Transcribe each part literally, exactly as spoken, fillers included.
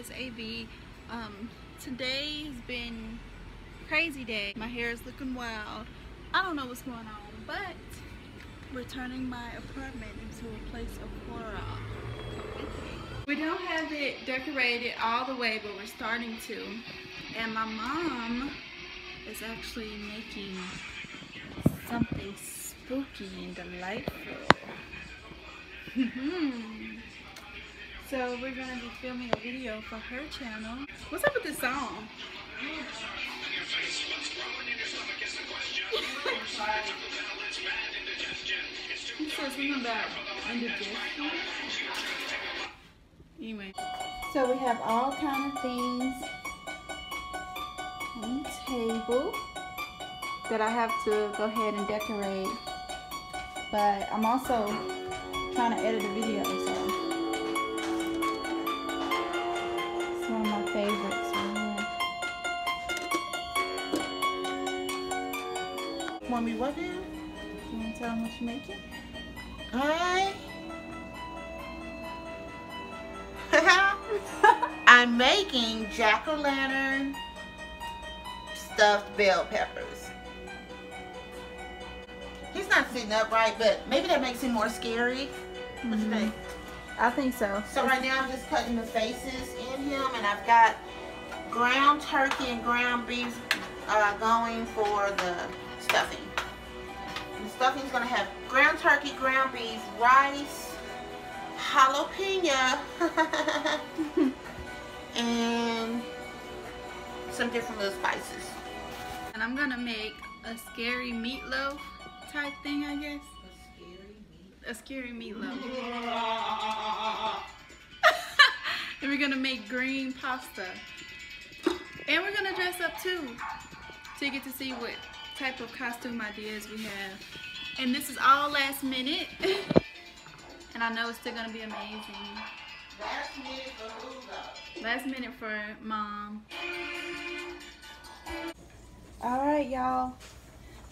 it's A B. Um, today has been crazy day. My hair is looking wild. I don't know what's going on, but we're turning my apartment into a place of horror. We don't have it decorated all the way, but we're starting to. And my mom is actually making something spooky and delightful. So we're gonna be filming a video for her channel. What's up with this song? He says something about indigestion. Anyway, so we have all kind of things on the table that I have to go ahead and decorate. But I'm also trying to edit a video, so. One of my favorites. Yeah. Want me what now? You want to tell them what you're making? I... I'm making jack-o'-lantern stuffed bell peppers. He's not sitting upright, but maybe that makes him more scary. Mm-hmm. What do you think? I think so. So right now I'm just cutting the faces in him, and I've got ground turkey and ground beef uh, going for the stuffing. The stuffing's gonna have ground turkey, ground beef, rice, jalapeno, and some different little spices. And I'm gonna make a scary meatloaf type thing, I guess. A scary meatloaf. And we're gonna make green pasta, and we're gonna dress up too to get to see what type of costume ideas we have. And this is all last minute, and I know it's still gonna be amazing. Last minute for who though? Last minute for Mom. All right, y'all.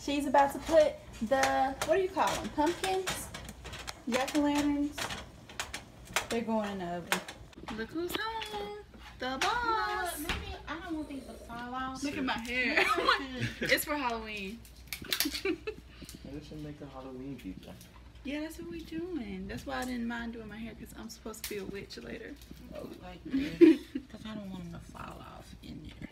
She's about to put the, what do you call them? Pumpkins. Jack-o'-lanterns, they're going in the oven. Look who's home, the boss. No, maybe I don't want these to fall out. Look at my hair. It's for Halloween. I should make a Halloween pizza. Yeah, that's what we're doing. That's why I didn't mind doing my hair, because I'm supposed to be a witch later. Oh, like this, because I don't want them to fall off in there.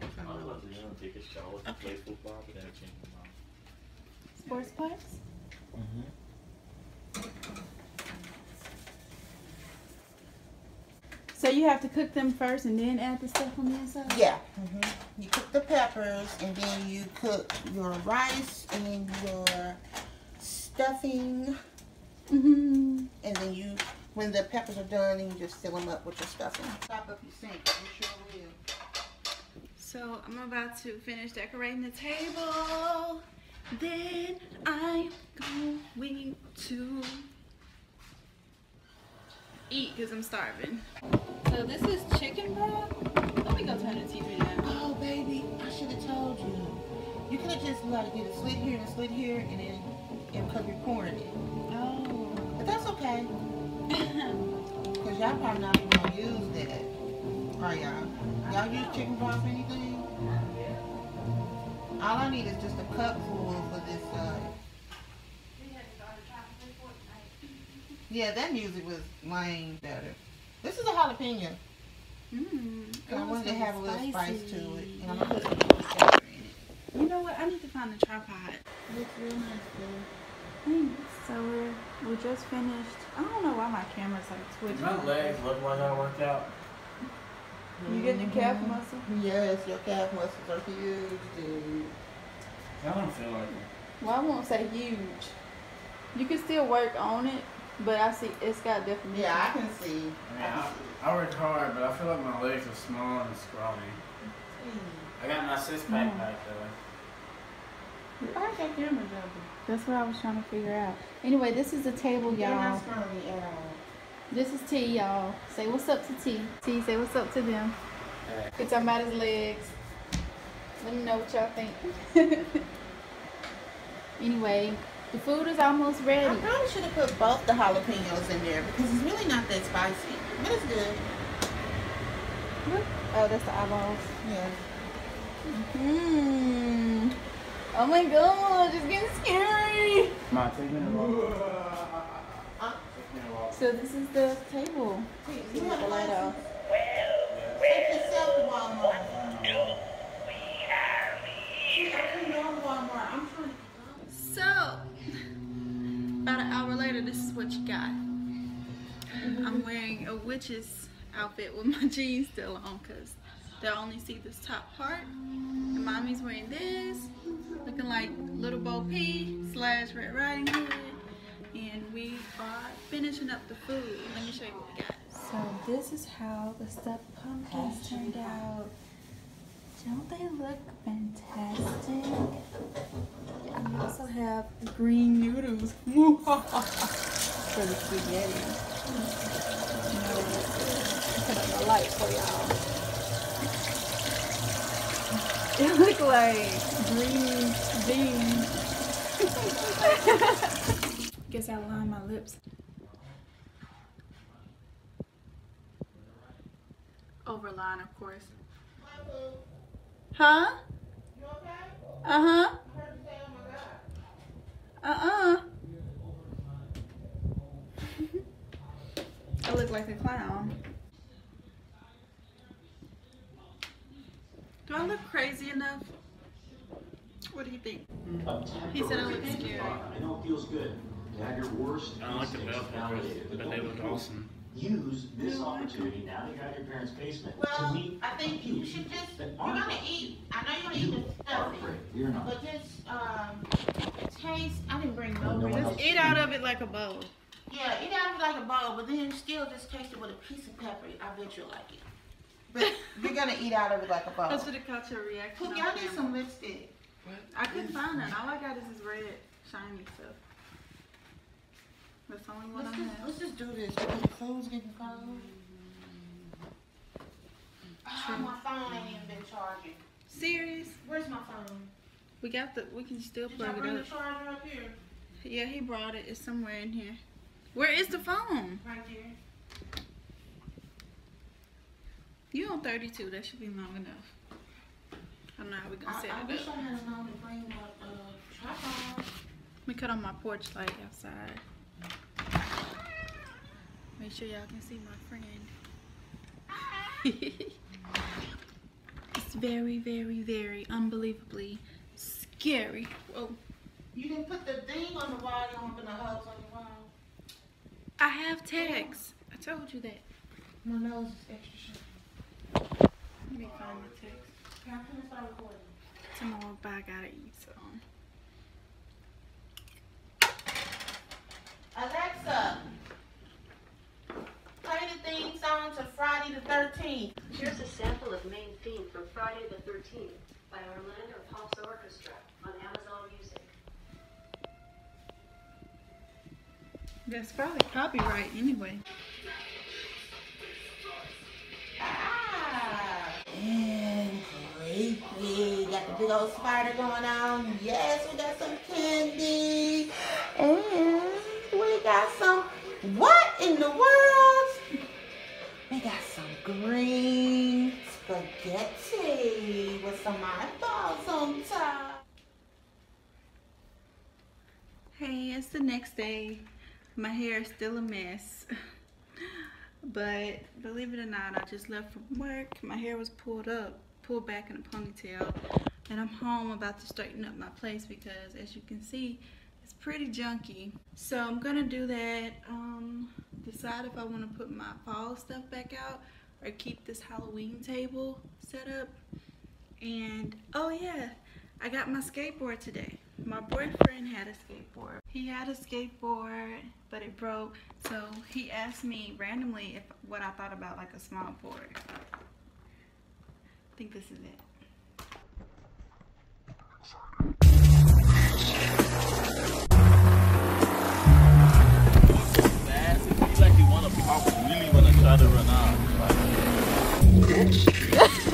I was about to take a shower with the play football, but that changed my mind. Sports parts? Mm-hmm. So you have to cook them first and then add the stuff on the inside? Yeah. Mm-hmm. You cook the peppers, and then you cook your rice and your stuffing. Mm-hmm. And then you, when the peppers are done, you just fill them up with your stuffing. Stop up your sink. You sure will. So I'm about to finish decorating the table. Then I'm going to eat because I'm starving. So this is chicken broth. Let me go turn the T V down. Oh baby, I should have told you. You could have just like did a slit here and a slit here and then and cook your corn in it. Oh. But that's okay. Cause y'all probably not even gonna use that. Are y'all? Y'all use chicken broth or anything? All I need is just a cupful for this uh Yeah, that music was lame better. This is a jalapeno. Mmm. I wanted to have a little spice to it. And I'm gonna put a little pepper in it. You know what? I need to find a tripod. It looks real nice though. Thanks. So we're we just finished. I don't know why my camera's like twitching. My legs look like I worked out. You getting your calf muscle? Yes, your calf muscles are huge, dude. I don't feel like it. Well, I won't say huge. You can still work on it, but I see it's got definition. Yeah, I can see. I mean, I, I worked hard, but I feel like my legs are small and scrawny. Mm. I got my six pack back though. Why is that camera jumping? That's what I was trying to figure out. Anyway, this is the table, y'all. You're not scrawny at all. This is T, y'all. Say what's up to T. T, say what's up to them. We're talking about his legs. Let me know what y'all think. Anyway, The food is almost ready. I probably should have put both the jalapenos in there because it's really not that spicy, but it's good. Oh, that's the eyeballs. Yeah. Mm-hmm. Oh my god, it's getting scary. Ma, take me along. So this is the table. You have a light off. Take yourself to Walmart. So, about an hour later, this is what you got. I'm wearing a witch's outfit with my jeans still on because they'll only see this top part. And mommy's wearing this, looking like Little Bo Peep slash Red Riding Hood. And we are finishing up the food. Let me show you what we got. So this is how the stuffed pumpkins turned out. Don't they look fantastic? Yeah. We also have green noodles for the spaghetti. Mm-hmm. Put up a light for y'all. It look like green beans. Guess I lined my lips. Overline, of course. Huh? You okay? Uh-huh. I heard you say, oh my God. Uh-uh. I look like a clown. Do I look crazy enough? What do you think? He said I look scary. I know it feels good to have your worst instincts validated, but they look awesome. Use this opportunity now that you're at your parents' basement. Well, to meet I think you should just, you're going to eat. I know you're going to eat the stuffing, but just um, taste. I didn't bring no, no Just eat out of it like a bowl. Yeah, eat out of it like a bowl, but then still just taste it with a piece of pepper. I bet you'll like it. But you're going to eat out of it like a bowl. That's what it caught your reaction. Could y'all need some lipstick? What? I couldn't find it. All I got is this red, shiny stuff. That's the only one I have. Let's just do this because the phone's getting cold. Oh, my phone ain't even been charging. Serious? Where's my phone? We got the. We can still plug it up. Did I bring the charger up here? Yeah, he brought it. It's somewhere in here. Where is the phone? Right here. You on thirty-two? That should be long enough. I don't know how we gonna set it up. I wish I had known to bring my uh, tripod. We cut on my porch light outside. Make sure y'all can see my friend. It's very, very, very unbelievably scary. Whoa. You didn't put the thing on the wall, you don't put the hubs on the wall. I have tags. I told you that. My nose is extra sharp. Let me find the tags. Can I finish my recording? Tomorrow, but I gotta eat some. Alexa, play the theme song to Friday the thirteenth. Here's a sample of main theme from Friday the thirteenth by Orlando Pulse Orchestra on Amazon Music. That's probably copyright anyway. Ah, and creepy. Got the big old spider going on. Yes, we got some candy. And we got some, what in the world? We got some green spaghetti with some eyeballs on top. Hey, it's the next day. My hair is still a mess. But believe it or not, I just left from work. My hair was pulled up, pulled back in a ponytail. And I'm home about to straighten up my place because, as you can see, it's pretty junky. So I'm gonna do that, um, decide if I want to put my fall stuff back out or keep this Halloween table set up. And oh yeah, I got my skateboard today. My boyfriend had a skateboard. He had a skateboard, but it broke. So he asked me randomly if what I thought about like a small board. I think this is it. I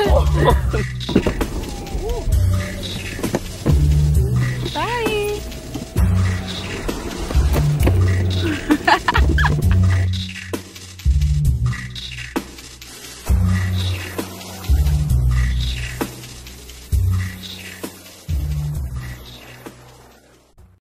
don't know.